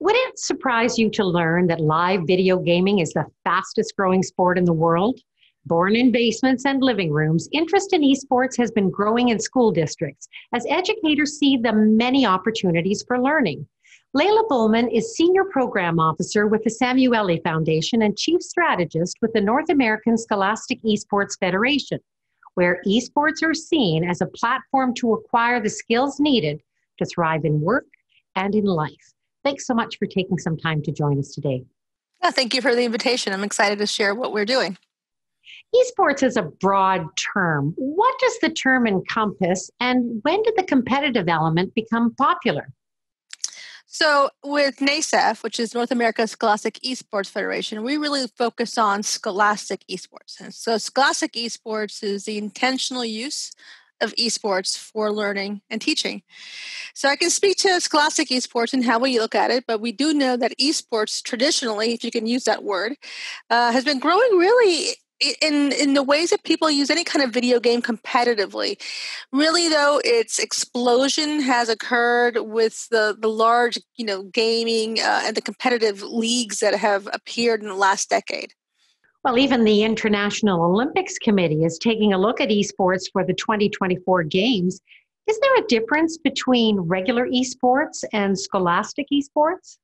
Would it surprise you to learn that live video gaming is the fastest growing sport in the world? Born in basements and living rooms, interest in esports has been growing in school districts as educators see the many opportunities for learning. Laylah Bulman is Senior Program Officer with the Samueli Foundation and Chief Strategist with the North American Scholastic eSports Federation, where esports are seen as a platform to acquire the skills needed to thrive in work and in life. Thanks so much for taking some time to join us today. Yeah, thank you for the invitation. I'm excited to share what we're doing. Esports is a broad term. What does the term encompass, and when did the competitive element become popular? So with NASEF, which is North America Scholastic eSports Federation, we really focus on scholastic esports. And so scholastic esports is the intentional use of esports for learning and teaching. So I can speak to scholastic esports and how we look at it, but we do know that esports traditionally, if you can use that word, has been growing really in the ways that people use any kind of video game competitively. Really, though, its explosion has occurred with the large, gaming and the competitive leagues that have appeared in the last decade. Well, even the International Olympics Committee is taking a look at esports for the 2024 games. Is there a difference between regular esports and scholastic esports?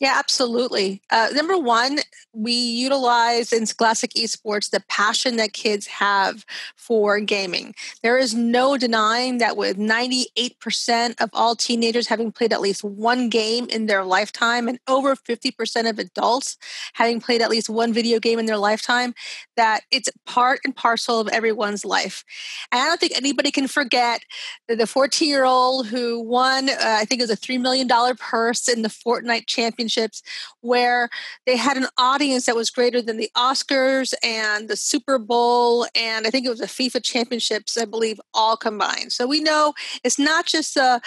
Yeah, absolutely. Number one, we utilize in Scholastic esports the passion that kids have for gaming. There is no denying that with 98% of all teenagers having played at least one game in their lifetime and over 50% of adults having played at least one video game in their lifetime, that it's part and parcel of everyone's life. And I don't think anybody can forget the 14-year-old who won, I think it was a $3 million purse in the Fortnite Championship, where they had an audience that was greater than the Oscars and the Super Bowl, and I think it was the FIFA championships, I believe, all combined. So we know it's not just a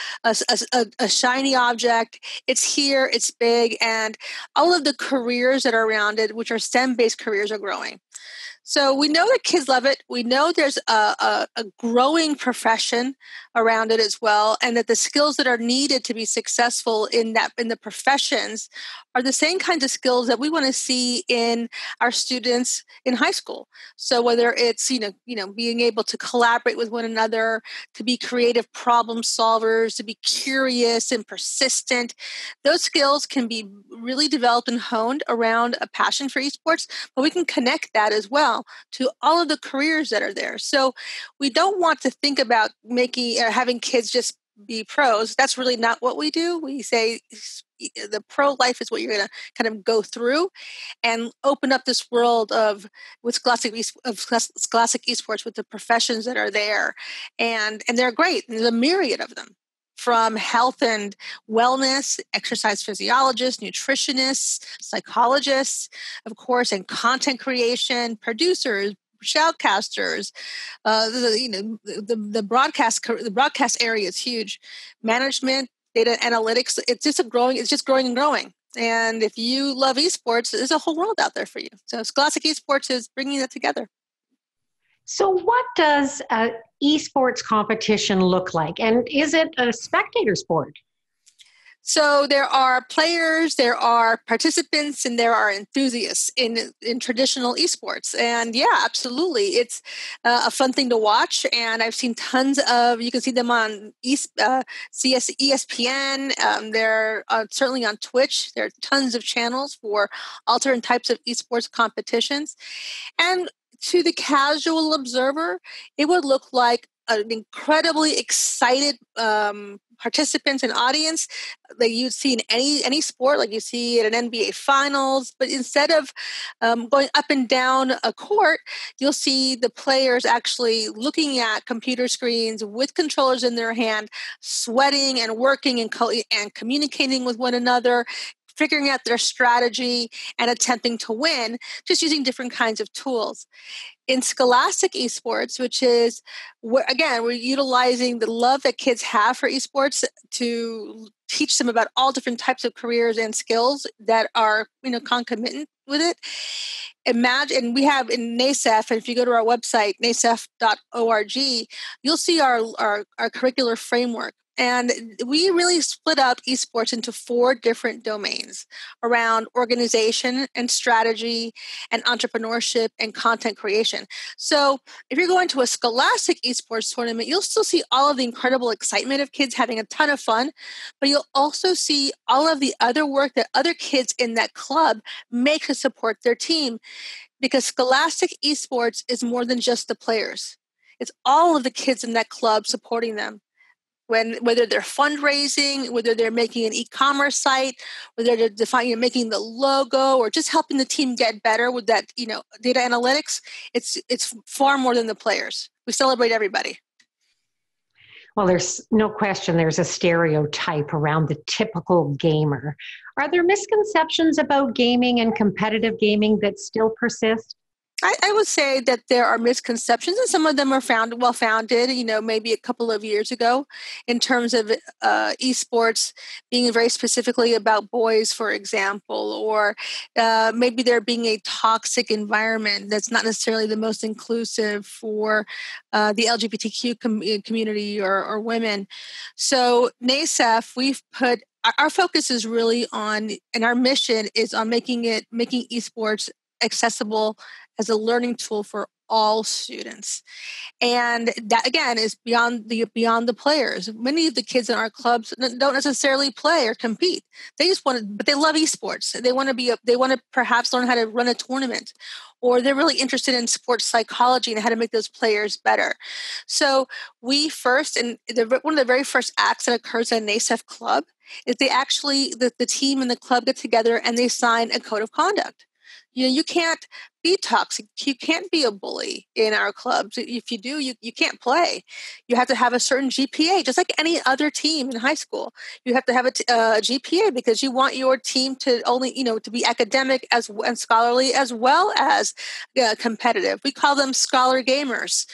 shiny object. It's here, it's big, and all of the careers that are around it, which are STEM-based careers, are growing. So we know that kids love it. We know there's a growing profession around it as well, and that the skills that are needed to be successful in the professions are the same kinds of skills that we want to see in our students in high school. So whether it's being able to collaborate with one another, to be creative problem solvers, to be curious and persistent, those skills can be really developed and honed around a passion for esports. But we can connect that as well to all of the careers that are there. So we don't want to think about having kids just be pros. That's really not what we do. We say the pro life is what you're going to kind of go through and open up this world of Scholastic esports with the professions that are there. And they're great. There's a myriad of them, from health and wellness, exercise physiologists, nutritionists, psychologists, of course, and content creation, producers, shoutcasters. The broadcast area is huge. Management, data analytics. It's just growing and growing. And if you love esports, there's a whole world out there for you. So Scholastic esports is bringing that together. So what does esports competition look like? And is it a spectator sport? So there are players, there are participants, and there are enthusiasts in traditional esports. And yeah, absolutely. It's a fun thing to watch. And I've seen tons of, you can see them on ESPN. They're certainly on Twitch. There are tons of channels for all different types of esports competitions. And to the casual observer, it would look like an incredibly excited participants and audience that you'd see in any sport, like you see at an NBA finals. But instead of going up and down a court, you'll see the players actually looking at computer screens with controllers in their hand, sweating and working and communicating with one another, figuring out their strategy and attempting to win, just using different kinds of tools. In Scholastic esports, which is, again, we're utilizing the love that kids have for esports to teach them about all different types of careers and skills that are, concomitant with it. Imagine, we have in NASEF, and if you go to our website, nasef.org, you'll see our curricular framework. And we really split up esports into four different domains around organization and strategy and entrepreneurship and content creation. So if you're going to a Scholastic esports tournament, you'll still see all of the incredible excitement of kids having a ton of fun, but you'll also see all of the other work that other kids in that club make to support their team, because Scholastic esports is more than just the players. It's all of the kids in that club supporting them. Whether they're fundraising, whether they're making an e-commerce site, whether they're making the logo, or just helping the team get better with that, data analytics, it's far more than the players. We celebrate everybody. Well, there's no question there's a stereotype around the typical gamer. Are there misconceptions about gaming and competitive gaming that still persist? I would say that there are misconceptions, and some of them are well-founded, maybe a couple of years ago, in terms of esports being very specifically about boys, for example, or maybe there being a toxic environment that's not necessarily the most inclusive for the LGBTQ community or women. So NASEF, we've put our focus is really on, and our mission is on making esports accessible as a learning tool for all students. And that, again, is beyond the players. Many of the kids in our clubs don't necessarily play or compete. They just but they love esports. They want to perhaps learn how to run a tournament, or they're really interested in sports psychology and how to make those players better. So one of the very first acts that occurs in a NASEF club is the team and the club get together and they sign a code of conduct. You can't be toxic. You can't be a bully in our clubs. If you do, you can't play. You have to have a certain GPA, just like any other team in high school. You have to have a GPA because you want your team to only, to be academic and scholarly as well as competitive. We call them scholar gamers.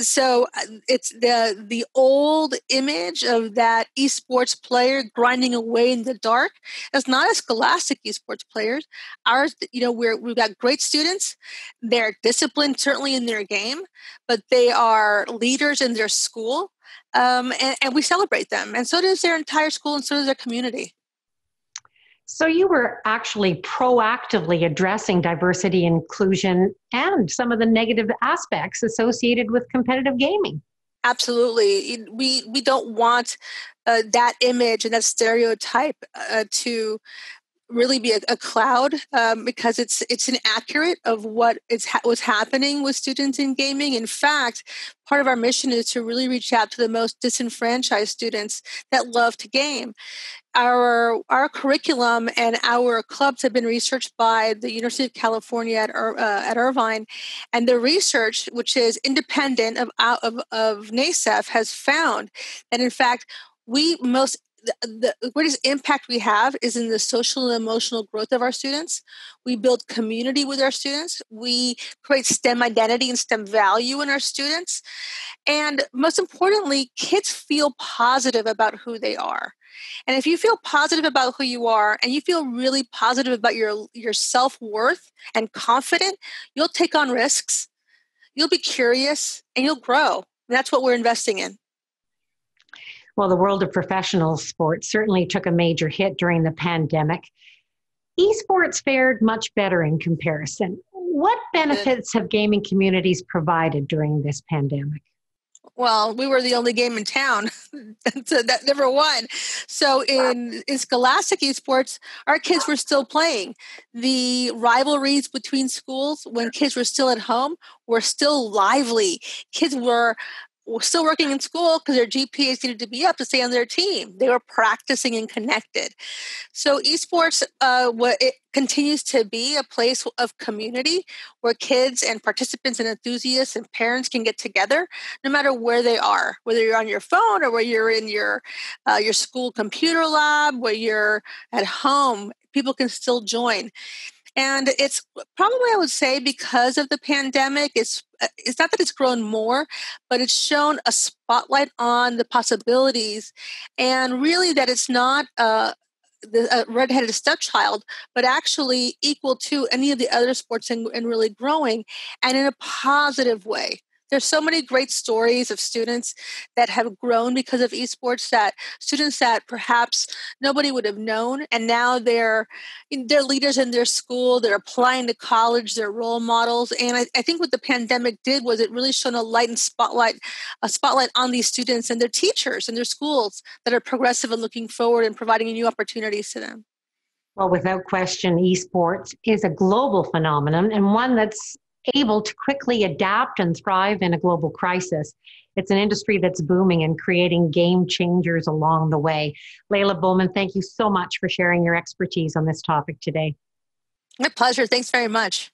So it's the old image of that esports player grinding away in the dark. It's not a Scholastic esports players. Ours, we've got great students. They're disciplined, certainly in their game, but they are leaders in their school, and we celebrate them. And so does their entire school, and so does their community. So you were actually proactively addressing diversity, inclusion, and some of the negative aspects associated with competitive gaming. Absolutely. We don't want that image and that stereotype to really be a cloud, because it's inaccurate of what is what's happening with students in gaming. In fact, part of our mission is to really reach out to the most disenfranchised students that love to game. Our curriculum and our clubs have been researched by the University of California at Irvine, and the research, which is independent of NASEF, has found that, in fact, the greatest impact we have is in the social and emotional growth of our students. We build community with our students. We create STEM identity and STEM value in our students. And most importantly, kids feel positive about who they are. And if you feel positive about who you are, and you feel really positive about your self-worth and confident, you'll take on risks, you'll be curious, and you'll grow. And that's what we're investing in. Well, the world of professional sports certainly took a major hit during the pandemic. Esports fared much better in comparison. What benefits have gaming communities provided during this pandemic? Well, we were the only game in town that never won. So in Scholastic esports, our kids were still playing. The rivalries between schools when kids were still at home were still lively. Kids were still working in school because their GPAs needed to be up to stay on their team. They were practicing and connected. So esports, it continues to be a place of community where kids and participants and enthusiasts and parents can get together no matter where they are, whether you're on your phone or where you're in your school computer lab, where you're at home, people can still join. And it's probably, I would say, because of the pandemic, it's not that it's grown more, but it's shown a spotlight on the possibilities, and really that it's not a redheaded stepchild, but actually equal to any of the other sports and really growing, and in a positive way. There's so many great stories of students that have grown because of esports, that students that perhaps nobody would have known, and now they're leaders in their school, they're applying to college, they're role models. And I think what the pandemic did was it really shone a light and spotlight on these students and their teachers and their schools that are progressive and looking forward and providing new opportunities to them. Well, without question, esports is a global phenomenon and one that's able to quickly adapt and thrive in a global crisis. It's an industry that's booming and creating game changers along the way. Laylah Bulman, thank you so much for sharing your expertise on this topic today. My pleasure. Thanks very much.